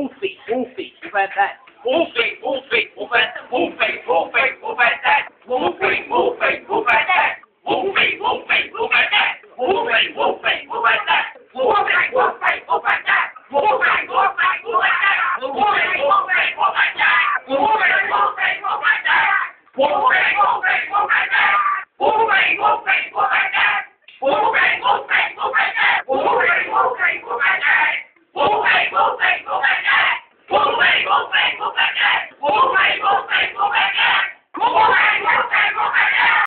Wolfie, Wolfie, who read that? Wolfie, Wolfie, who read that? Wolfie, Wolfie.